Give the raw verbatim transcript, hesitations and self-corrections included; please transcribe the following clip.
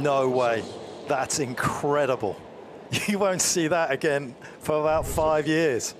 No way. That's incredible. You won't see that again for about five years.